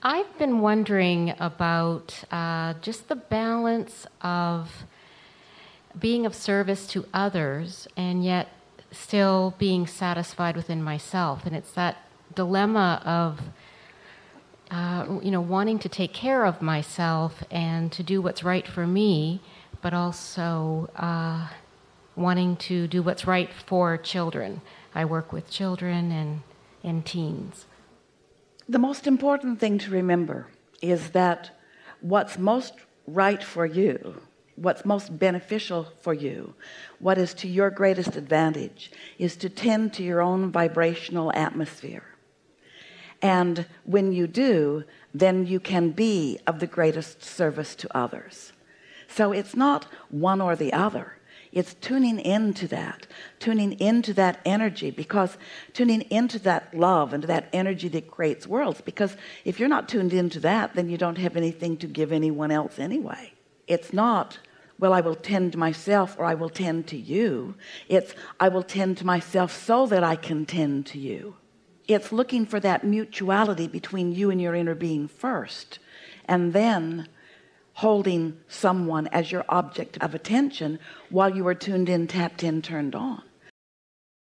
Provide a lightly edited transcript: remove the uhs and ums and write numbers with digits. I've been wondering about just the balance of being of service to others and yet still being satisfied within myself. And it's that dilemma of, wanting to take care of myself and to do what's right for me, but also wanting to do what's right for children. I work with children and teens. The most important thing to remember is that what's most right for you, what's most beneficial for you, what is to your greatest advantage, is to tend to your own vibrational atmosphere. And when you do, then you can be of the greatest service to others. So it's not one or the other. It's tuning into that energy, because tuning into that love and that energy that creates worlds. Because if you're not tuned into that, then you don't have anything to give anyone else anyway. It's not, well, I will tend to myself or I will tend to you. It's, I will tend to myself so that I can tend to you. It's looking for that mutuality between you and your inner being first, and then holding someone as your object of attention while you are tuned in, tapped in, turned on.